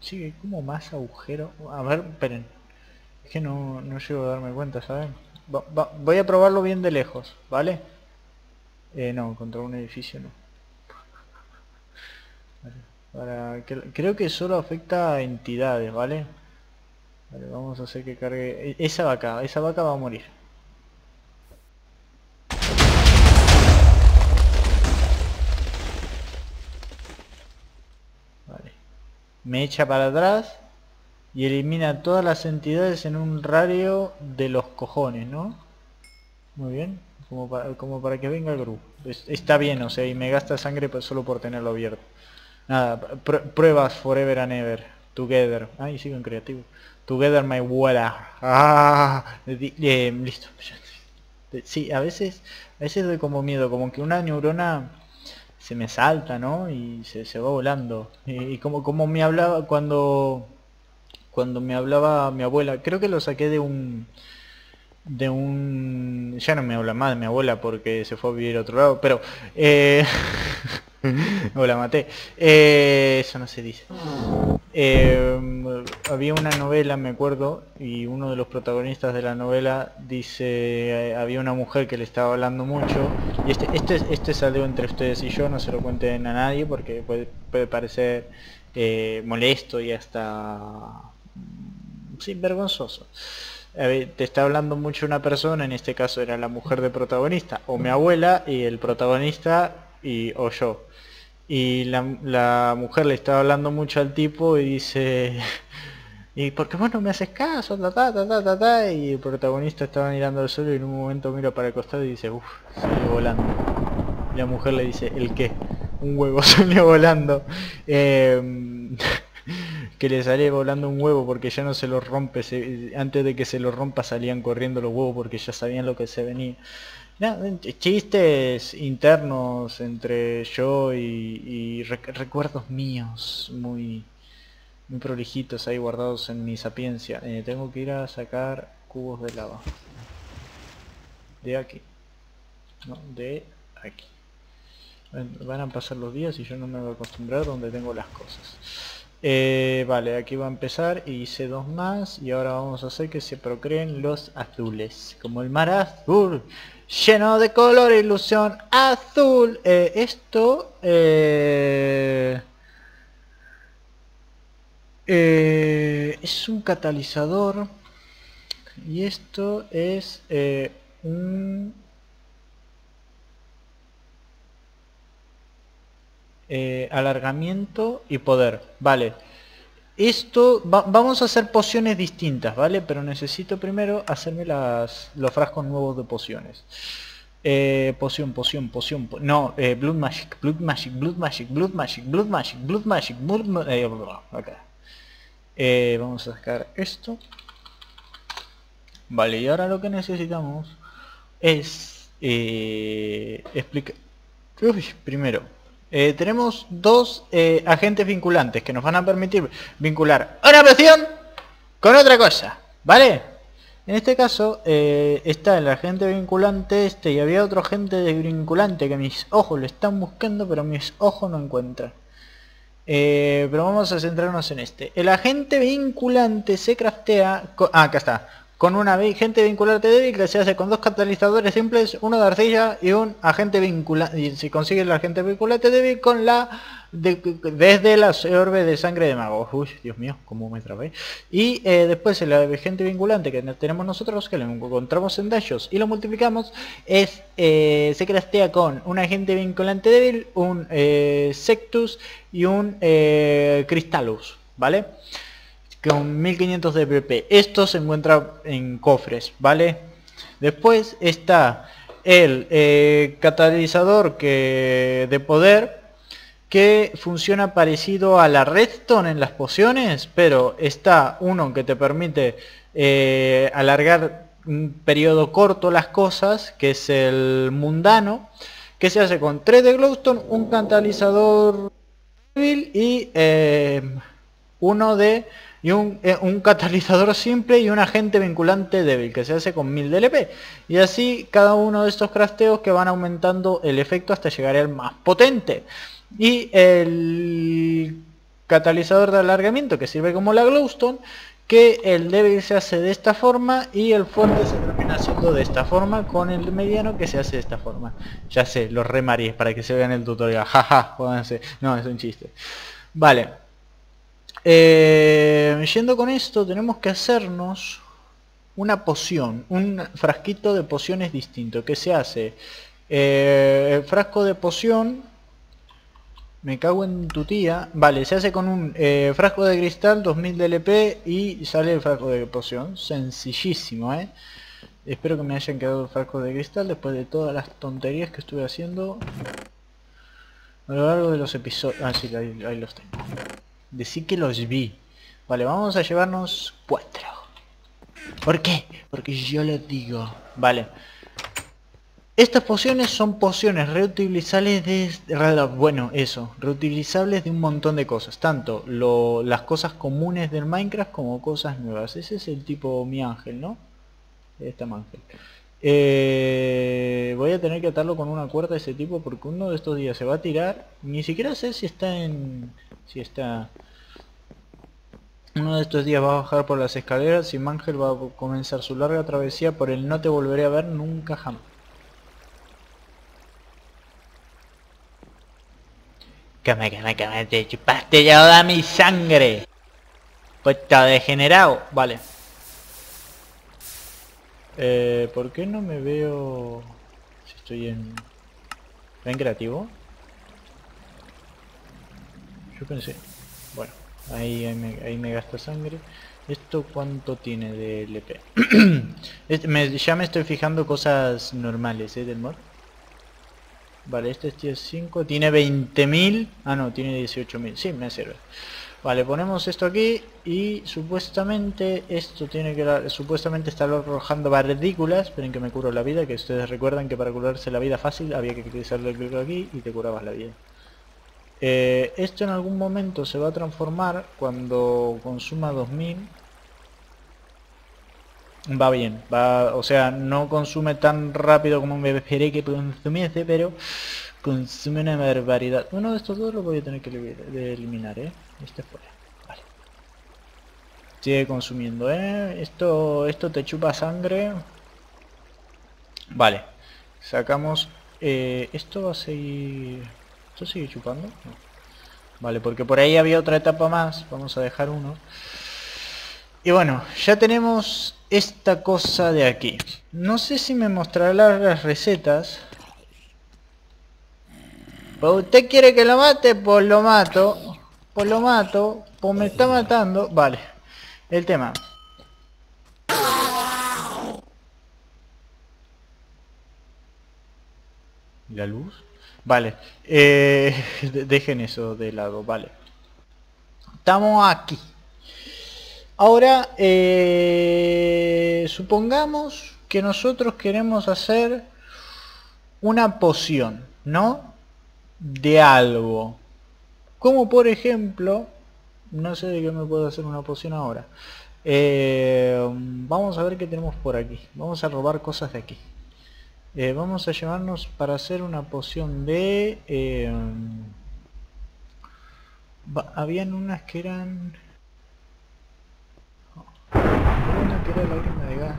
Sigue como más agujero. A ver, esperen. Es que no llego a darme cuenta, ¿saben? Voy a probarlo bien de lejos, ¿vale? No, contra un edificio no. Vale, creo que solo afecta a entidades, ¿vale? Vale, vamos a hacer que cargue... Esa vaca va a morir. Vale. Me echa para atrás. Y elimina todas las entidades en un radio de los cojones, ¿no? Muy bien. Como para que venga el Gru. Está bien, o sea, y me gasta sangre solo por tenerlo abierto. Nada, pruebas forever and ever. Together. Ay, sigo en creativo. Together my wala. Ah, listo. Sí, a veces doy como miedo, como que una neurona... se me salta, ¿no? Y se va volando. Y como me hablaba cuando me hablaba mi abuela, creo que lo saqué de un... ya no me habla más de mi abuela porque se fue a vivir a otro lado, pero... no la maté. Eso no se dice. Había una novela, me acuerdo, y uno de los protagonistas de la novela dice... había una mujer que le estaba hablando mucho, y este salió entre ustedes y yo, no se lo cuenten a nadie porque puede parecer molesto y hasta... sí, vergonzoso. A ver, te está hablando mucho una persona, en este caso era la mujer del protagonista, o mi abuela y el protagonista, o yo. Y la mujer le estaba hablando mucho al tipo y dice... ¿y por qué vos no me haces caso? Y el protagonista estaba mirando al suelo y en un momento mira para el costado y dice... uff, salió volando. Y la mujer le dice, ¿el qué? Un huevo salió volando. Que le salía volando un huevo porque ya no se lo rompe, antes de que se lo rompa salían corriendo los huevos porque ya sabían lo que se venía. No, chistes internos entre yo y recuerdos míos muy, muy prolijitos ahí guardados en mi sapiencia. Tengo que ir a sacar cubos de lava. De aquí. No, de aquí. Van a pasar los días y yo no me voy a acostumbrar donde tengo las cosas. Vale, aquí va a empezar y hice 2 más y ahora vamos a hacer que se procreen los azules. Como el mar azul, lleno de color e ilusión azul. Esto es un catalizador y esto es un... alargamiento y poder. Vale. Esto... vamos a hacer pociones distintas, ¿vale? Pero necesito primero hacerme los frascos nuevos de pociones. Poción... No, Blood Magic... acá. Vamos a sacar esto. Vale, y ahora lo que necesitamos es... tenemos dos agentes vinculantes que nos van a permitir vincular una poción con otra cosa, ¿vale? En este caso está el agente vinculante este y había otro agente vinculante que mis ojos lo están buscando, pero mis ojos no encuentran. Pero vamos a centrarnos en este. El agente vinculante se craftea... acá está. Con un agente vinculante débil que se hace con dos catalizadores simples, uno de arcilla y un agente vinculante. Y si consigue el agente vinculante débil con desde las orbes de sangre de mago. Uy, Dios mío, cómo me trabé. Y después el agente vinculante que tenemos nosotros, que lo encontramos en Dashos y lo multiplicamos, es se craftea con un agente vinculante débil, un Sectus y un Cristalus, ¿vale? Con 1500 de PP. Esto se encuentra en cofres, ¿vale? Después está el catalizador de poder, que funciona parecido a la redstone en las pociones, pero está uno que te permite alargar un periodo corto las cosas, que es el mundano, que se hace con 3 de glowstone, un catalizador y uno de... y un catalizador simple y un agente vinculante débil que se hace con 1000 de LP. Y así cada uno de estos crafteos que van aumentando el efecto hasta llegar al más potente. Y el catalizador de alargamiento que sirve como la glowstone, que el débil se hace de esta forma y el fuerte se termina haciendo de esta forma, con el mediano que se hace de esta forma. Ya sé, los remaries para que se vean el tutorial. Jaja, jódanse. No, es un chiste. Vale. Yendo con esto, tenemos que hacernos una poción, un frasquito de pociones distinto, que se hace el frasco de poción, me cago en tu tía, vale, se hace con un frasco de cristal, 2000 de LP y sale el frasco de poción, sencillísimo, espero que me hayan quedado el frasco de cristal después de todas las tonterías que estuve haciendo a lo largo de los episodios. Ah, sí, ahí los tengo. Decir que los vi. Vale, vamos a llevarnos 4. ¿Por qué? Porque yo lo digo. Vale. Estas pociones son pociones reutilizables de... bueno, eso. Reutilizables de un montón de cosas. Tanto las cosas comunes del Minecraft como cosas nuevas. Ese es el tipo mi ángel, ¿no? Esta Mangel. Voy a tener que atarlo con una cuerda de ese tipo porque uno de estos días se va a tirar. Ni siquiera sé si está en... si está... uno de estos días va a bajar por las escaleras y Mangel va a comenzar su larga travesía por el no te volveré a ver nunca jamás. Que me te chupaste ya toda mi sangre. Pues está degenerado. Vale. ¿Por qué no me veo si estoy en creativo? Yo pensé, bueno, ahí me gasta sangre. ¿Esto cuánto tiene de LP? Ya me estoy fijando cosas normales, del mod. Vale, este es tier 5, tiene 20.000, ah no, tiene 18.000, sí, me sirve. Vale, ponemos esto aquí y supuestamente esto tiene que... supuestamente está arrojando bardículas. Esperen que me curo la vida, que ustedes recuerdan que para curarse la vida fácil había que utilizar el clic aquí y te curabas la vida. Esto en algún momento se va a transformar cuando consuma 2000. Va bien, o sea, no consume tan rápido como me esperé que consumiese, pero consume una barbaridad. Uno de estos dos lo voy a tener que eliminar, este fuera, vale. Sigue consumiendo, esto te chupa sangre. Vale, sacamos, esto va a seguir... ¿Esto sigue chupando? No. Vale, porque por ahí había otra etapa más. Vamos a dejar uno. Y bueno, ya tenemos esta cosa de aquí. No sé si me mostrará las recetas. Pues usted quiere que lo mate, pues lo mato. Pues lo mato. Pues me está matando. Vale. El tema. ¿La luz? Vale. Dejen eso de lado. Vale. Estamos aquí. Ahora, supongamos que nosotros queremos hacer una poción, ¿no? De algo. Como por ejemplo, no sé de qué me puedo hacer una poción ahora. Vamos a ver qué tenemos por aquí. Vamos a robar cosas de aquí. Vamos a llevarnos para hacer una poción de... habían unas que eran... Una que era lágrima de gas.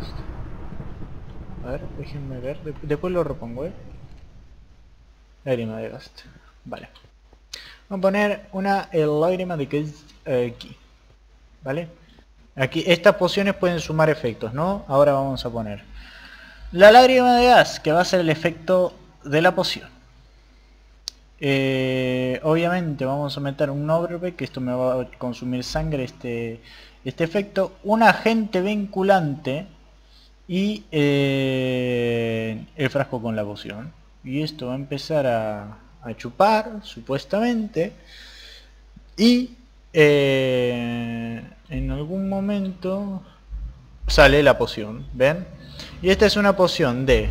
A ver, déjenme ver. Después lo repongo, ¿eh? Lágrima de gas. Vale. Vamos a poner una lágrima de gas aquí. ¿Vale? Aquí, estas pociones pueden sumar efectos, ¿no? Ahora vamos a poner la lágrima de gas, que va a ser el efecto de la poción. Obviamente vamos a meter un orbe, que esto me va a consumir sangre, este efecto, un agente vinculante y el frasco con la poción. Y esto va a empezar a chupar, supuestamente, y en algún momento sale la poción, ¿ven? Y esta es una poción de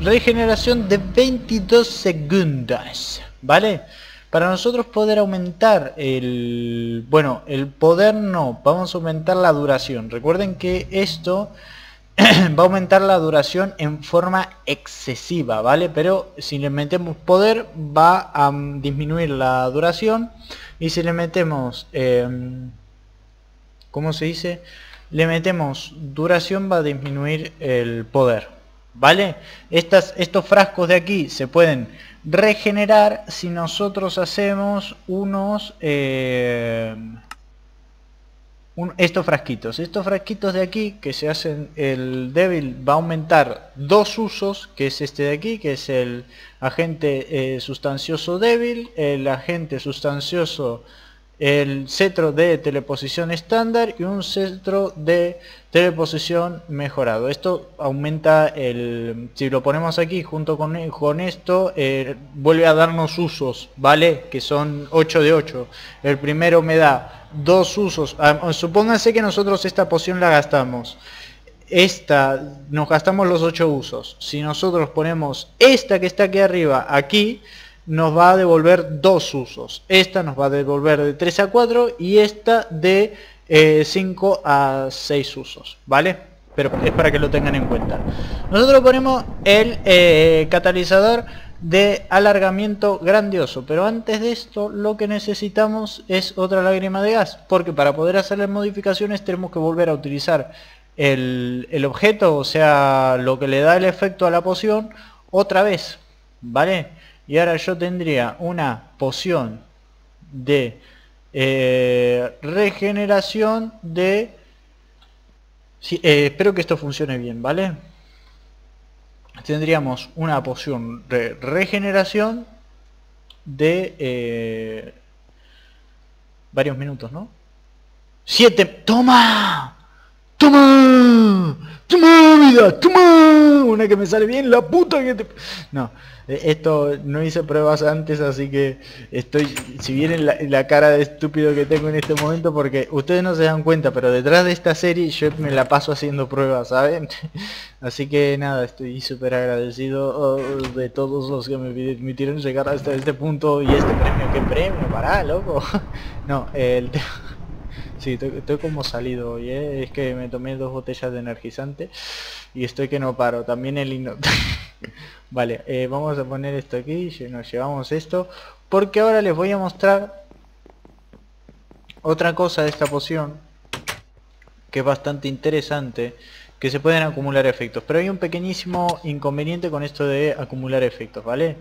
regeneración de 22 segundos, ¿vale? Para nosotros poder aumentar el... Bueno, el poder no, vamos a aumentar la duración. Recuerden que esto va a aumentar la duración en forma excesiva, ¿vale? Pero si le metemos poder va a disminuir la duración. Y si le metemos... ¿cómo se dice? Le metemos duración, va a disminuir el poder. ¿Vale? Estos frascos de aquí se pueden regenerar si nosotros hacemos unos... estos frasquitos de aquí que se hacen. El débil va a aumentar dos usos, que es este de aquí, que es el agente sustancioso débil, el agente sustancioso, el cetro de teleposición estándar y un cetro de teleposición mejorado. Esto aumenta el... Si lo ponemos aquí junto con esto, vuelve a darnos usos, ¿vale? Que son 8 de 8. El primero me da dos usos. Supónganse que nosotros esta poción la gastamos. Esta, nos gastamos los 8 usos. Si nosotros ponemos esta que está aquí arriba, aquí... nos va a devolver dos usos. Esta nos va a devolver de 3 a 4 y esta de 5 a 6 usos, ¿vale? Pero es para que lo tengan en cuenta. Nosotros ponemos el catalizador de alargamiento grandioso, pero antes de esto lo que necesitamos es otra lágrima de gas, porque para poder hacer las modificaciones tenemos que volver a utilizar el objeto, o sea, lo que le da el efecto a la poción otra vez, ¿vale? Y ahora yo tendría una poción de regeneración de... Sí, espero que esto funcione bien, ¿vale? Tendríamos una poción de regeneración de... varios minutos, ¿no? 7... ¡Toma! ¡Toma! ¡Toma, vida! ¡Toma! Una que me sale bien, la puta que te... No, esto no hice pruebas antes, así que estoy... Si vienen la cara de estúpido que tengo en este momento, porque ustedes no se dan cuenta, pero detrás de esta serie yo me la paso haciendo pruebas, ¿saben? Así que nada, estoy súper agradecido de todos los que me permitieron llegar hasta este punto. Y este premio, ¿qué premio? Pará, loco. No, el... Sí, estoy como salido hoy, ¿eh? Es que me tomé 2 botellas de energizante y estoy que no paro, también el hino. Vale, vamos a poner esto aquí, nos llevamos esto, porque ahora les voy a mostrar otra cosa de esta poción, que es bastante interesante, que se pueden acumular efectos, pero hay un pequeñísimo inconveniente con esto de acumular efectos, ¿vale?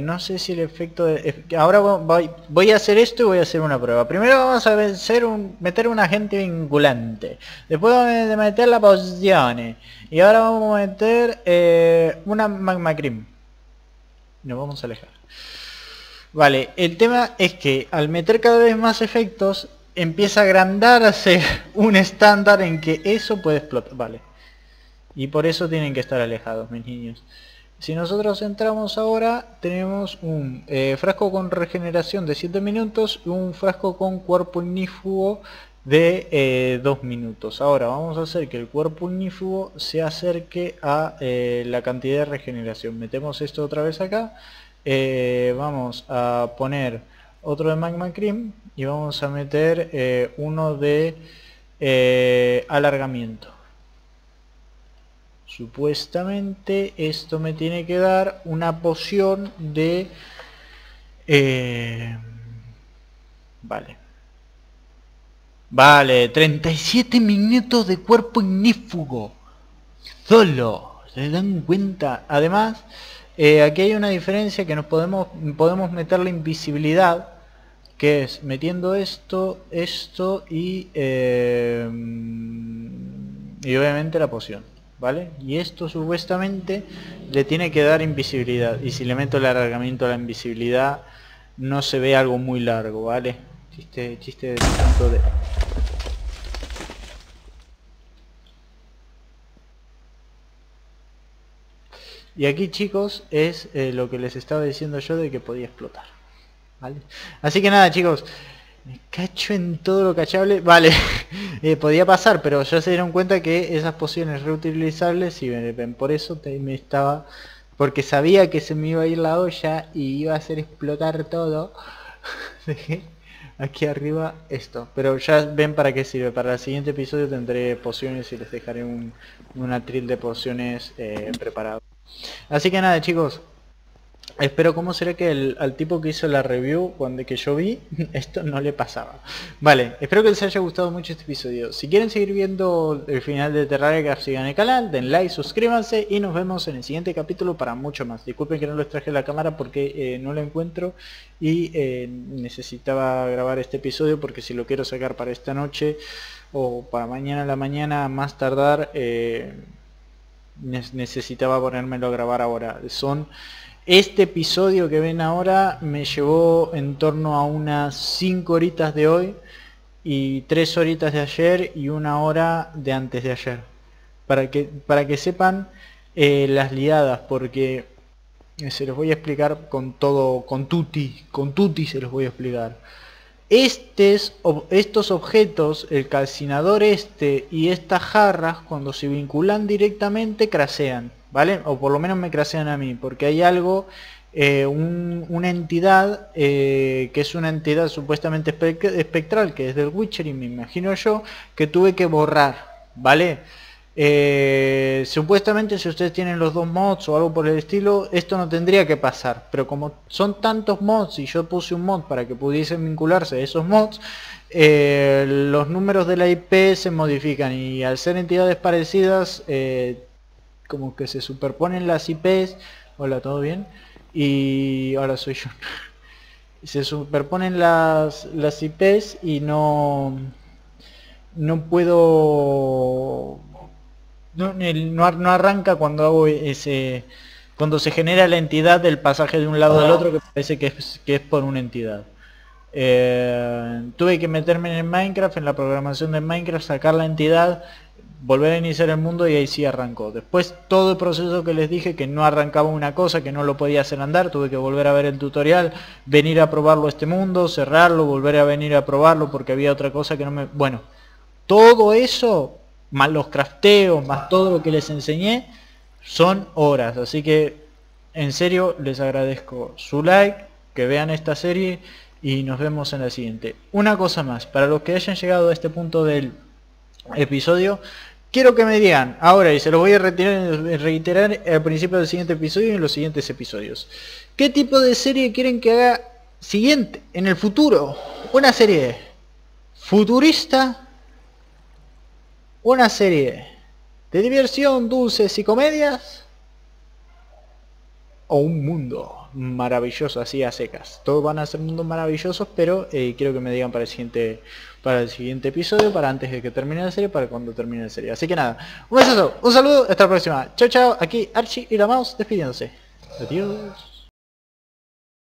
No sé si el efecto de... Ahora voy a hacer esto y voy a hacer una prueba. Primero vamos a meter un agente vinculante. Después vamos a meter la poción. Y ahora vamos a meter una magma cream. nos vamos a alejar. Vale, el tema es que al meter cada vez más efectos empieza a agrandarse un estándar en que eso puede explotar. Vale, y por eso tienen que estar alejados, mis niños. Si nosotros entramos ahora, tenemos un frasco con regeneración de 7 minutos y un frasco con cuerpo ignífugo de 2 minutos. Ahora vamos a hacer que el cuerpo ignífugo se acerque a la cantidad de regeneración. Metemos esto otra vez acá. Vamos a poner otro de Magma Cream y vamos a meter uno de alargamiento. Supuestamente esto me tiene que dar una poción de... vale. Vale, 37 minutos de cuerpo ignífugo. Solo, ¿se dan cuenta? Además, aquí hay una diferencia que nos podemos meter la invisibilidad. Que es metiendo esto, esto y obviamente la poción. ¿Vale? Y esto supuestamente le tiene que dar invisibilidad. Y si le meto el alargamiento a la invisibilidad, no se ve algo muy largo, ¿vale? Chiste de tanto de... Y aquí, chicos, es lo que les estaba diciendo yo de que podía explotar, ¿vale? Así que nada, chicos, me cacho en todo lo cachable. Vale, podía pasar, pero ya se dieron cuenta que esas pociones reutilizables, y ven, por eso me estaba... Porque sabía que se me iba a ir la olla y iba a hacer explotar todo. Dejé aquí arriba esto. Pero ya ven para qué sirve. Para el siguiente episodio tendré pociones y les dejaré un atril de pociones preparado. Así que nada, chicos. Espero, ¿cómo será que al tipo que hizo la review, cuando que yo vi, esto no le pasaba? Vale, espero que les haya gustado mucho este episodio. Si quieren seguir viendo el final de Terraria Craft, sigan el canal, den like, suscríbanse y nos vemos en el siguiente capítulo para mucho más. Disculpen que no les traje la cámara porque no la encuentro y necesitaba grabar este episodio porque si lo quiero sacar para esta noche o para mañana a la mañana, más tardar, necesitaba ponérmelo a grabar ahora. Este episodio que ven ahora me llevó en torno a unas 5 horitas de hoy y 3 horitas de ayer y 1 hora de antes de ayer. Para que sepan las liadas, porque se los voy a explicar con todo, con tutti se los voy a explicar. Estos objetos, el calcinador este y estas jarras, cuando se vinculan directamente, crasean. ¿Vale? O por lo menos me crasean a mí, porque hay algo, una entidad, que es una entidad supuestamente espectral, que es del Witchery, me imagino yo, que tuve que borrar, ¿vale? Supuestamente si ustedes tienen los dos mods o algo por el estilo, esto no tendría que pasar, pero como son tantos mods y yo puse un mod para que pudiesen vincularse a esos mods, los números de la IP se modifican y al ser entidades parecidas, como que se superponen las IPs, hola, ¿todo bien? Y ahora soy yo. Se superponen las IPs y no puedo, no arranca cuando hago ese, cuando se genera la entidad del pasaje de un lado al otro, que parece que es por una entidad. Tuve que meterme en el Minecraft, en la programación de Minecraft, sacar la entidad, volver a iniciar el mundo y ahí sí arrancó. Después todo el proceso que les dije, que no arrancaba una cosa, que no lo podía hacer andar, tuve que volver a ver el tutorial, venir a probarlo a este mundo, cerrarlo, volver a venir a probarlo porque había otra cosa que no me... Bueno, todo eso, más los crafteos, más todo lo que les enseñé, son horas. Así que, en serio, les agradezco su like, que vean esta serie y nos vemos en la siguiente. Una cosa más, para los que hayan llegado a este punto del episodio, quiero que me digan ahora, y se los voy a reiterar al principio del siguiente episodio y en los siguientes episodios, ¿qué tipo de serie quieren que haga siguiente en el futuro? ¿Una serie futurista? ¿Una serie de diversión, dulces y comedias? ¿O un mundo maravilloso así a secas? Todos van a ser mundos maravillosos, pero quiero que me digan para el siguiente episodio, para antes de que termine la serie, para cuando termine la serie. Así que nada, un besazo, un saludo, hasta la próxima. Chao, chao, aquí Archie y la Mouse despidiéndose. Adiós.